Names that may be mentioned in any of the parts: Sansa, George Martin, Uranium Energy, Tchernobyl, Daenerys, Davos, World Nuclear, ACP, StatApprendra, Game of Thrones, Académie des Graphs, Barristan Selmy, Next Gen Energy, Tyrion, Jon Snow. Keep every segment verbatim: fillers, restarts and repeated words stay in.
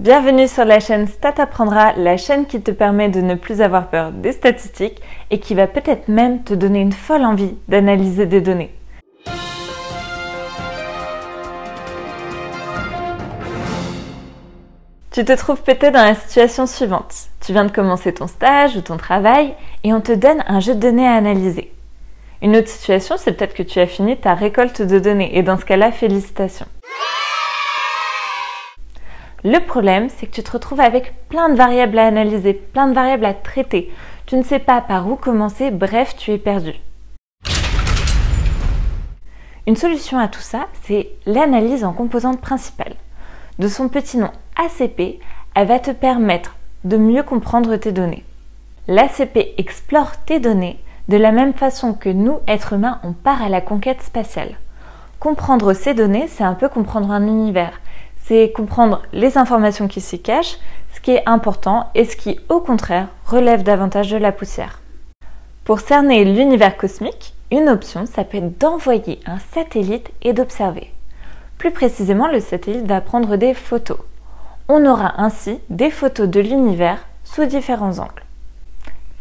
Bienvenue sur la chaîne StatApprendra, la chaîne qui te permet de ne plus avoir peur des statistiques et qui va peut-être même te donner une folle envie d'analyser des données. Tu te trouves peut-être dans la situation suivante. Tu viens de commencer ton stage ou ton travail et on te donne un jeu de données à analyser. Une autre situation, c'est peut-être que tu as fini ta récolte de données et dans ce cas-là, félicitations. Le problème, c'est que tu te retrouves avec plein de variables à analyser, plein de variables à traiter. Tu ne sais pas par où commencer, bref, tu es perdu. Une solution à tout ça, c'est l'analyse en composantes principales. De son petit nom A C P, elle va te permettre de mieux comprendre tes données. L'A C P explore tes données de la même façon que nous, êtres humains, on part à la conquête spatiale. Comprendre ces données, c'est un peu comprendre un univers. C'est comprendre les informations qui s'y cachent, ce qui est important et ce qui, au contraire, relève davantage de la poussière. Pour cerner l'univers cosmique, une option, ça peut être d'envoyer un satellite et d'observer. Plus précisément, le satellite va prendre des photos. On aura ainsi des photos de l'univers sous différents angles.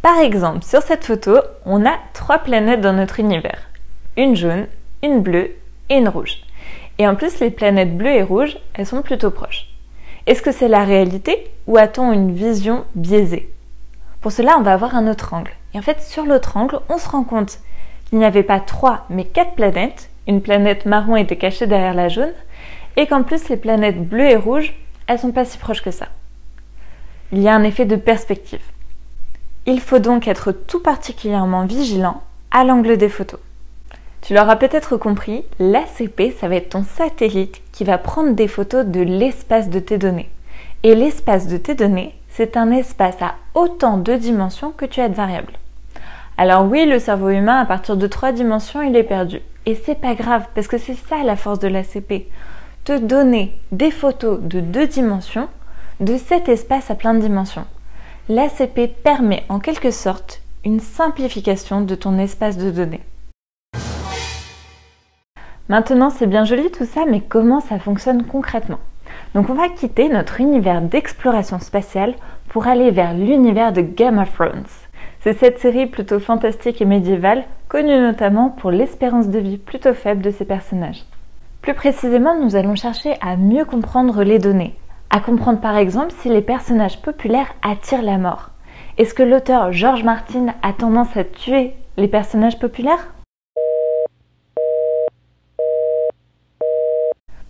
Par exemple, sur cette photo, on a trois planètes dans notre univers. Une jaune, une bleue et une rouge. Et en plus, les planètes bleues et rouges, elles sont plutôt proches. Est-ce que c'est la réalité ou a-t-on une vision biaisée? Pour cela, on va avoir un autre angle. Et en fait, sur l'autre angle, on se rend compte qu'il n'y avait pas trois, mais quatre planètes. Une planète marron était cachée derrière la jaune. Et qu'en plus, les planètes bleues et rouges, elles sont pas si proches que ça. Il y a un effet de perspective. Il faut donc être tout particulièrement vigilant à l'angle des photos. Tu l'auras peut-être compris, l'A C P, ça va être ton satellite qui va prendre des photos de l'espace de tes données. Et l'espace de tes données, c'est un espace à autant de dimensions que tu as de variables. Alors oui, le cerveau humain, à partir de trois dimensions, il est perdu. Et c'est pas grave, parce que c'est ça la force de l'A C P. Te donner des photos de deux dimensions, de cet espace à plein de dimensions. L'A C P permet en quelque sorte une simplification de ton espace de données. Maintenant, c'est bien joli tout ça, mais comment ça fonctionne concrètement? Donc on va quitter notre univers d'exploration spatiale pour aller vers l'univers de Game of Thrones. C'est cette série plutôt fantastique et médiévale, connue notamment pour l'espérance de vie plutôt faible de ses personnages. Plus précisément, nous allons chercher à mieux comprendre les données. À comprendre par exemple si les personnages populaires attirent la mort. Est-ce que l'auteur George Martin a tendance à tuer les personnages populaires?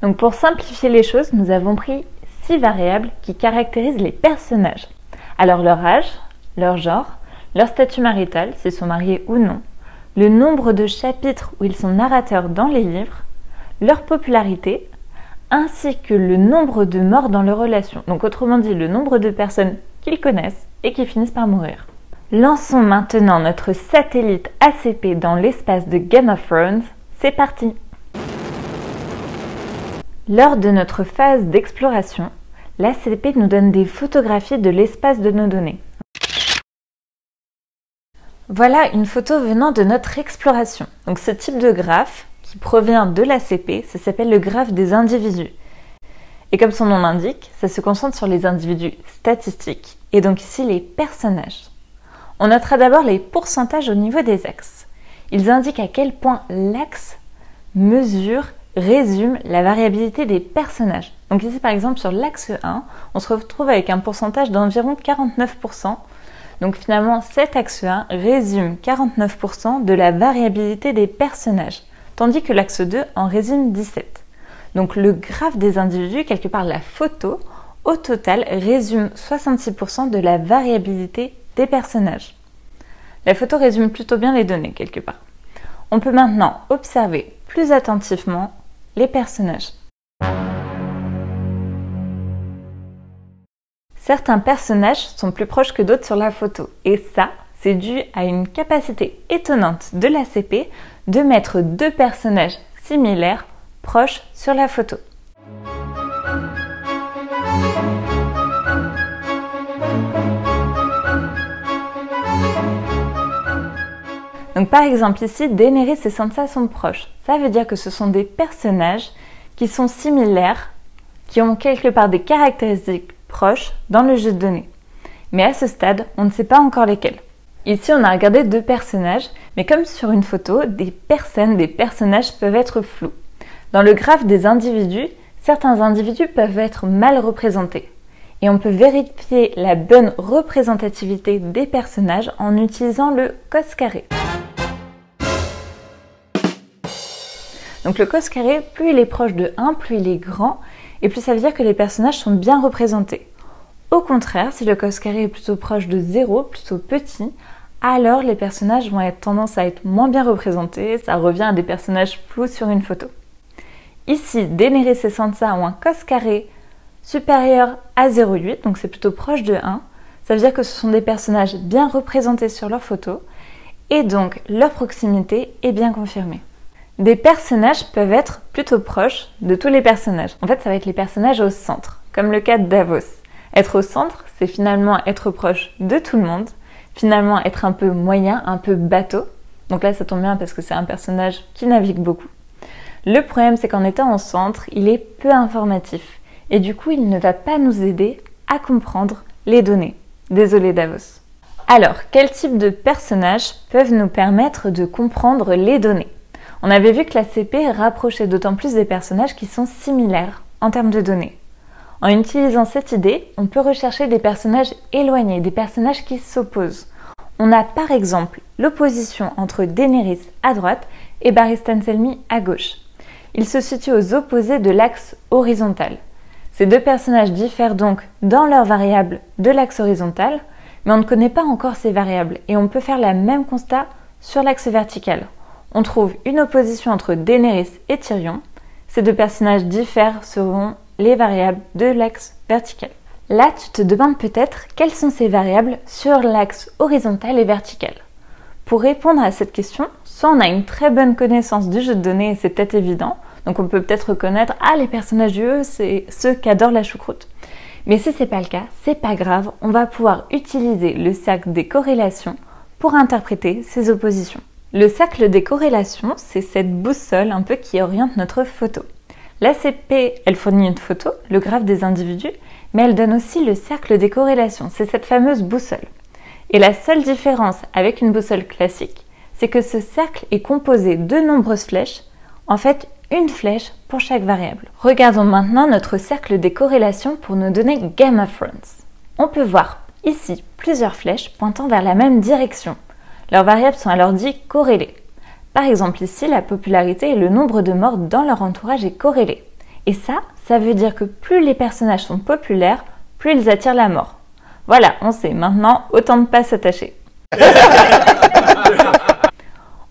Donc pour simplifier les choses, nous avons pris six variables qui caractérisent les personnages. Alors leur âge, leur genre, leur statut marital, s'ils sont mariés ou non, le nombre de chapitres où ils sont narrateurs dans les livres, leur popularité, ainsi que le nombre de morts dans leur relation. Donc autrement dit, le nombre de personnes qu'ils connaissent et qui finissent par mourir. Lançons maintenant notre satellite A C P dans l'espace de Game of Thrones. C'est parti! Lors de notre phase d'exploration, l'A C P nous donne des photographies de l'espace de nos données. Voilà une photo venant de notre exploration. Donc ce type de graphe qui provient de l'A C P, ça s'appelle le graphe des individus. Et comme son nom l'indique, ça se concentre sur les individus statistiques, et donc ici les personnages. On notera d'abord les pourcentages au niveau des axes. Ils indiquent à quel point l'axe mesure résume la variabilité des personnages. Donc ici par exemple sur l'axe un, on se retrouve avec un pourcentage d'environ quarante-neuf pour cent. Donc finalement cet axe un résume quarante-neuf pour cent de la variabilité des personnages, tandis que l'axe deux en résume dix-sept pour cent. Donc le graphe des individus, quelque part la photo, au total résume soixante-six pour cent de la variabilité des personnages. La photo résume plutôt bien les données quelque part. On peut maintenant observer plus attentivement les personnages. Certains personnages sont plus proches que d'autres sur la photo et ça, c'est dû à une capacité étonnante de l'A C P de mettre deux personnages similaires proches sur la photo. Donc par exemple ici, Daenerys et Sansa sont proches. Ça veut dire que ce sont des personnages qui sont similaires, qui ont quelque part des caractéristiques proches dans le jeu donné. Mais à ce stade, on ne sait pas encore lesquels. Ici, on a regardé deux personnages, mais comme sur une photo, des personnes, des personnages peuvent être flous. Dans le graphe des individus, certains individus peuvent être mal représentés. Et on peut vérifier la bonne représentativité des personnages en utilisant le cos carré. Donc le cos carré, plus il est proche de un, plus il est grand, et plus ça veut dire que les personnages sont bien représentés. Au contraire, si le cos carré est plutôt proche de zéro, plutôt petit, alors les personnages vont avoir tendance à être moins bien représentés, ça revient à des personnages flous sur une photo. Ici, Daenerys et Sansa ont un cos carré supérieur à zéro virgule huit, donc c'est plutôt proche de un. Ça veut dire que ce sont des personnages bien représentés sur leur photo, et donc leur proximité est bien confirmée. Des personnages peuvent être plutôt proches de tous les personnages. En fait, ça va être les personnages au centre, comme le cas de Davos. Être au centre, c'est finalement être proche de tout le monde, finalement être un peu moyen, un peu bateau. Donc là, ça tombe bien parce que c'est un personnage qui navigue beaucoup. Le problème, c'est qu'en étant au centre, il est peu informatif. Et du coup, il ne va pas nous aider à comprendre les données. Désolé Davos. Alors, quel type de personnages peuvent nous permettre de comprendre les données? On avait vu que l'A C P rapprochait d'autant plus des personnages qui sont similaires en termes de données. En utilisant cette idée, on peut rechercher des personnages éloignés, des personnages qui s'opposent. On a par exemple l'opposition entre Daenerys à droite et Barristan Selmy à gauche. Ils se situent aux opposés de l'axe horizontal. Ces deux personnages diffèrent donc dans leurs variables de l'axe horizontal, mais on ne connaît pas encore ces variables et on peut faire le même constat sur l'axe vertical. On trouve une opposition entre Daenerys et Tyrion. Ces deux personnages diffèrent selon les variables de l'axe vertical. Là, tu te demandes peut-être quelles sont ces variables sur l'axe horizontal et vertical. Pour répondre à cette question, soit on a une très bonne connaissance du jeu de données et c'est peut-être évident, donc on peut peut-être reconnaître « Ah, les personnages du jeu, c'est ceux qui adorent la choucroute ». Mais si c'est pas le cas, c'est pas grave, on va pouvoir utiliser le cercle des corrélations pour interpréter ces oppositions. Le cercle des corrélations, c'est cette boussole un peu qui oriente notre photo. L'A C P, elle fournit une photo, le graphe des individus, mais elle donne aussi le cercle des corrélations, c'est cette fameuse boussole. Et la seule différence avec une boussole classique, c'est que ce cercle est composé de nombreuses flèches, en fait une flèche pour chaque variable. Regardons maintenant notre cercle des corrélations pour nous donner Game of Thrones. On peut voir ici plusieurs flèches pointant vers la même direction. Leurs variables sont alors dites corrélées. Par exemple ici, la popularité et le nombre de morts dans leur entourage est corrélé. Et ça, ça veut dire que plus les personnages sont populaires, plus ils attirent la mort. Voilà, on sait maintenant, autant ne pas s'attacher.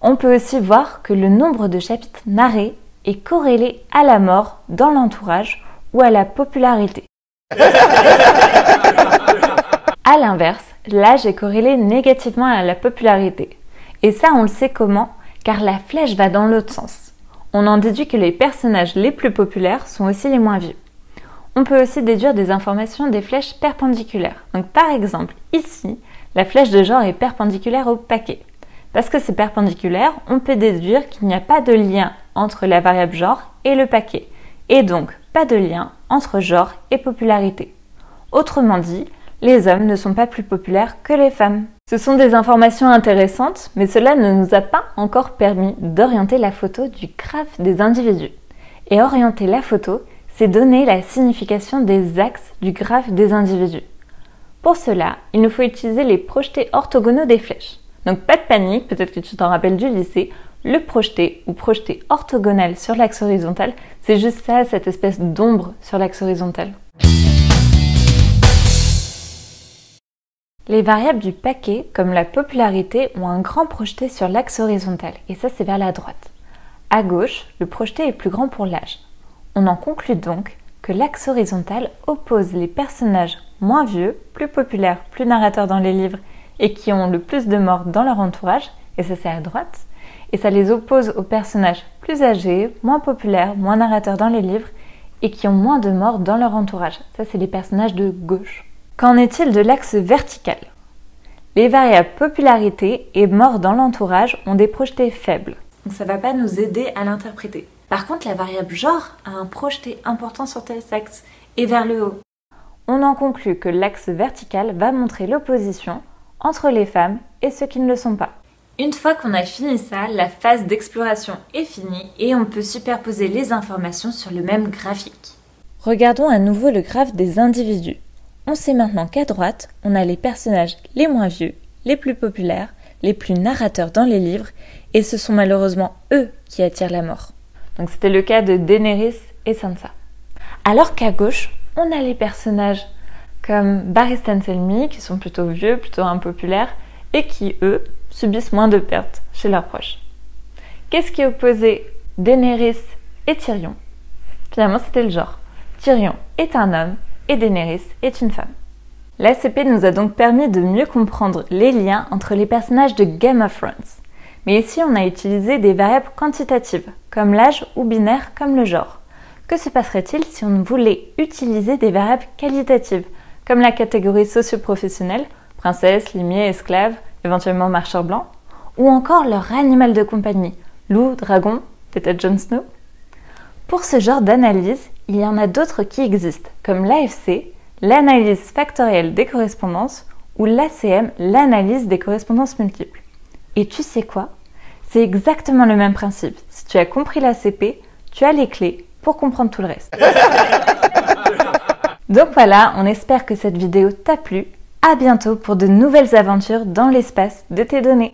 On peut aussi voir que le nombre de chapitres narrés est corrélé à la mort dans l'entourage ou à la popularité. A l'inverse, l'âge est corrélé négativement à la popularité. Et ça, on le sait comment ? Car la flèche va dans l'autre sens. On en déduit que les personnages les plus populaires sont aussi les moins vieux. On peut aussi déduire des informations des flèches perpendiculaires. Donc par exemple, ici, la flèche de genre est perpendiculaire au paquet. Parce que c'est perpendiculaire, on peut déduire qu'il n'y a pas de lien entre la variable genre et le paquet, et donc pas de lien entre genre et popularité. Autrement dit, les hommes ne sont pas plus populaires que les femmes. Ce sont des informations intéressantes, mais cela ne nous a pas encore permis d'orienter la photo du graphe des individus. Et orienter la photo, c'est donner la signification des axes du graphe des individus. Pour cela, il nous faut utiliser les projetés orthogonaux des flèches. Donc pas de panique, peut-être que tu t'en rappelles du lycée, le projeté ou projeté orthogonal sur l'axe horizontal, c'est juste ça, cette espèce d'ombre sur l'axe horizontal. Les variables du paquet, comme la popularité, ont un grand projeté sur l'axe horizontal, et ça c'est vers la droite. À gauche, le projeté est plus grand pour l'âge. On en conclut donc que l'axe horizontal oppose les personnages moins vieux, plus populaires, plus narrateurs dans les livres, et qui ont le plus de morts dans leur entourage, et ça c'est à droite, et ça les oppose aux personnages plus âgés, moins populaires, moins narrateurs dans les livres, et qui ont moins de morts dans leur entourage. Ça c'est les personnages de gauche. Qu'en est-il de l'axe vertical? Les variables popularité et mort dans l'entourage ont des projetés faibles. Donc ça ne va pas nous aider à l'interpréter. Par contre, la variable genre a un projeté important sur tel axe et vers le haut. On en conclut que l'axe vertical va montrer l'opposition entre les femmes et ceux qui ne le sont pas. Une fois qu'on a fini ça, la phase d'exploration est finie et on peut superposer les informations sur le même graphique. Regardons à nouveau le graphe des individus. On sait maintenant qu'à droite, on a les personnages les moins vieux, les plus populaires, les plus narrateurs dans les livres, et ce sont malheureusement eux qui attirent la mort. Donc c'était le cas de Daenerys et Sansa. Alors qu'à gauche, on a les personnages comme Barristan Selmy, qui sont plutôt vieux, plutôt impopulaires, et qui, eux, subissent moins de pertes chez leurs proches. Qu'est-ce qui opposait Daenerys et Tyrion? Finalement, c'était le genre. Tyrion est un homme et Daenerys est une femme. L'A C P nous a donc permis de mieux comprendre les liens entre les personnages de Game of Thrones. Mais ici, on a utilisé des variables quantitatives, comme l'âge ou binaire comme le genre. Que se passerait-il si on voulait utiliser des variables qualitatives, comme la catégorie socio-professionnelle, princesse, limier, esclave, éventuellement marcheur blanc, ou encore leur animal de compagnie, loup, dragon, peut-être Jon Snow? Pour ce genre d'analyse, il y en a d'autres qui existent, comme l'A F C, l'analyse factorielle des correspondances, ou l'A C M, l'analyse des correspondances multiples. Et tu sais quoi? C'est exactement le même principe. Si tu as compris l'A C P, tu as les clés pour comprendre tout le reste. Donc voilà, on espère que cette vidéo t'a plu. À bientôt pour de nouvelles aventures dans l'espace de tes données.